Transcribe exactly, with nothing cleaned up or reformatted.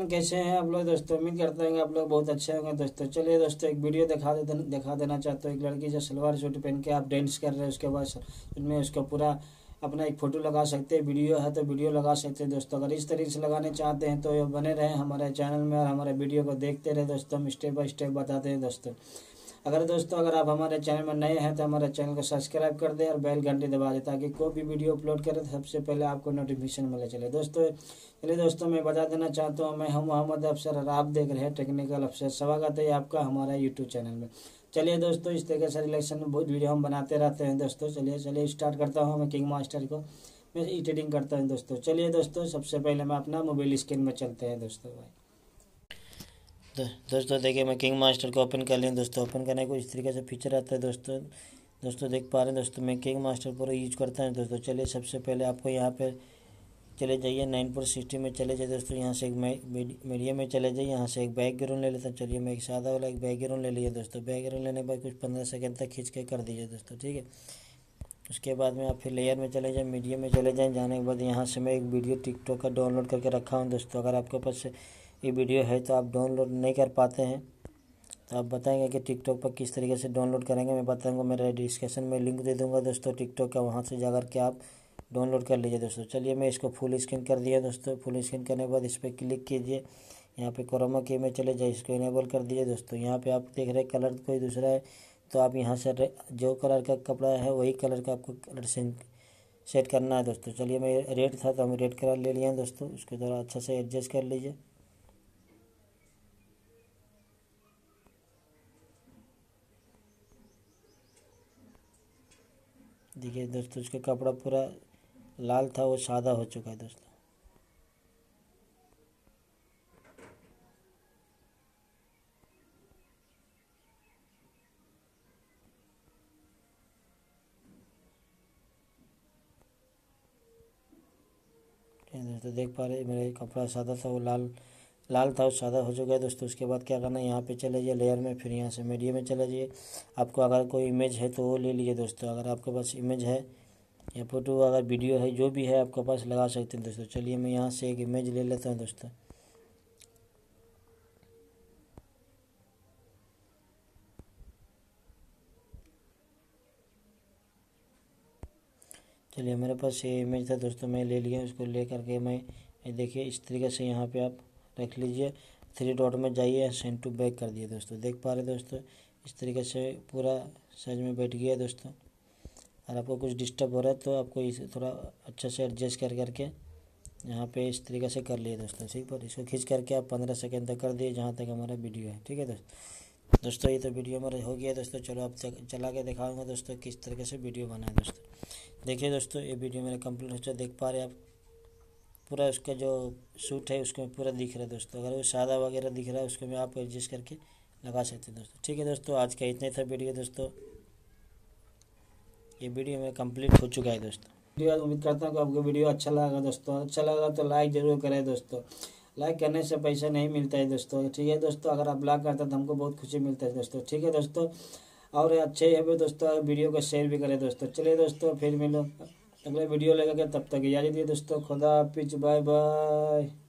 Everyone, कैसे हैं आप लोग दोस्तों। उम्मीद करते हैं आप लोग बहुत अच्छे होंगे दोस्तों। चलिए दोस्तों, एक वीडियो दिखा दे दिखा देना चाहता हूँ। एक लड़की जो सलवार सूट पहन के आप डांस कर रहे हैं, उसके बाद उनमें उसका पूरा अपना एक फ़ोटो लगा सकते हैं। वीडियो है तो वीडियो लगा सकते हैं दोस्तों। अगर इस तरीके से लगाने चाहते हैं तो बने रहें हमारे चैनल में और हमारे वीडियो को देखते रहे दोस्तों। हम स्टेप बाय स्टेप बताते हैं दोस्तों। अगर दोस्तों अगर आप हमारे चैनल में नए हैं तो हमारे चैनल को सब्सक्राइब कर दें और बेल घंटी दबा दें, ताकि कोई भी वीडियो अपलोड करें तो सबसे पहले आपको नोटिफिकेशन मिले। चले दोस्तों चलिए दोस्तों मैं बता देना चाहता हूँ, मैं हूँ अहमद अफसर और आप देख रहे हैं टेक्निकल अफसर। स्वागत है आपका हमारा यूट्यूब चैनल में। चलिए दोस्तों, इस तरीके से रिलेक्शन वीडियो हम बनाते रहते हैं दोस्तों। चलिए चलिए स्टार्ट करता हूँ। मैं किंग मास्टर को मैं एडिटिंग करता हूँ दोस्तों। चलिए दोस्तों, सबसे पहले मैं अपना मोबाइल स्क्रीन में चलते हैं दोस्तों। दो, दोस्तों देखिए, मैं किंग मास्टर को ओपन कर लिया दोस्तों। ओपन करने को इस तरीके से फीचर आता है दोस्तों। दोस्तों देख पा रहे हैं दोस्तों, मैं किंग मास्टर पूरा यूज करता हूँ दोस्तों। चलिए सबसे पहले आपको यहाँ पे चले जाइए, नाइन पॉइंट सिक्सटी में चले जाइए दोस्तों। यहाँ से एक मीडिया में चले जाइए, यहाँ से एक बैकग्राउंड ले लेता हूँ। चलिए मैं एक सादा वाला एक बैकग्राउंड ले लिया दोस्तों। बैकग्राउंड लेने के बाद कुछ पंद्रह सेकेंड तक खींच के कर दीजिए दोस्तों, ठीक है। उसके बाद में आप फिर लेयर में चले जाएँ, मीडिया में चले जाएँ। जाने के बाद यहाँ से मैं एक वीडियो टिकटॉक का डाउनलोड करके रखा हूँ दोस्तों। अगर आपके पास ये वीडियो है तो आप डाउनलोड नहीं कर पाते हैं तो आप बताएंगे कि टिकटॉक पर किस तरीके से डाउनलोड करेंगे। मैं बताऊंगा, मेरे डिस्क्रिप्शन में लिंक दे दूंगा दोस्तों टिकटॉक का, वहाँ से जाकर के आप डाउनलोड कर लीजिए दोस्तों। चलिए मैं इसको फुल स्क्रीन कर दिया दोस्तों। फुल स्क्रीन करने के बाद इस पर क्लिक कीजिए, यहाँ पे क्रोमा की में चले जाइए, इसको इनेबल कर दीजिए दोस्तों। यहाँ पर आप देख रहे कलर कोई दूसरा है तो आप यहाँ से जो कलर का कपड़ा है वही कलर का आपको कलर सेट करना है दोस्तों। चलिए मैं रेड था तो हम रेड कलर ले लिया दोस्तों। उसको थोड़ा अच्छा से एडजस्ट कर लीजिए। देखिए दोस्तों, उसका कपड़ा पूरा लाल था वो सादा हो चुका है दोस्तों। दोस्तों देख पा रहे मेरा कपड़ा सादा था वो लाल लाल था वो सादा हो चुका है दोस्तों। उसके बाद क्या करना है, यहाँ पे चले जाइए लेयर में, फिर यहाँ से मीडिया में चले जाइए। आपको अगर कोई इमेज है तो वो ले लीजिए दोस्तों। अगर आपके पास इमेज है या फोटो, अगर वीडियो है, जो भी है आपके पास लगा सकते हैं दोस्तों। चलिए मैं यहाँ से एक इमेज ले लेता हूँ दोस्तों। चलिए मेरे पास ये इमेज था दोस्तों, मैं ले लिया। उसको ले करके मैं देखिए इस तरीके से यहाँ पर आप रख लीजिए, थ्री डॉट में जाइए, सेंड टू बैक कर दिए दोस्तों। देख पा रहे दोस्तों, इस तरीके से पूरा साइज में बैठ गया दोस्तों। और आपको कुछ डिस्टर्ब हो रहा है तो आपको इसे थोड़ा अच्छा से एडजस्ट कर करके यहाँ पे इस तरीके से कर लिए दोस्तों, ठीक। पर इसको खींच करके आप पंद्रह सेकेंड तक कर दिए, जहाँ तक हमारा वीडियो है, ठीक है दोस्तों। दोस्तों ये तो वीडियो हमारा हो गया दोस्तों। चलो आप चला के दिखाऊँगा दोस्तों किस तरीके से वीडियो बनाए दोस्तों। देखिए दोस्तों, ये वीडियो मेरा कम्प्लीट हो चुका। देख पा रहे आप पूरा उसका जो सूट है उसको पूरा दिख रहा है दोस्तों। अगर वो सादा वगैरह दिख रहा है उसको मैं आप एडजस्ट करके लगा सकते हैं दोस्तों, ठीक है दोस्तों। आज का इतना था वीडियो दोस्तों। ये वीडियो मेरा कंप्लीट हो चुका है दोस्तों। वीडियो उम्मीद करता हूँ कि आपको वीडियो अच्छा लगा दोस्तों। अच्छा लगा तो लाइक जरूर करें दोस्तों। लाइक करने से पैसा नहीं मिलता है दोस्तों, ठीक है दोस्तों। अगर आप लाइक करते हैं तो हमको बहुत खुशी मिलता है दोस्तों, ठीक है दोस्तों। और अच्छे है दोस्तों, वीडियो को शेयर भी करें दोस्तों। चलिए दोस्तों, फिर मिलो अगले वीडियो लगेगा, तब तक इजाजत दिए दोस्तों। खुदा हाफिज, बाय बाय।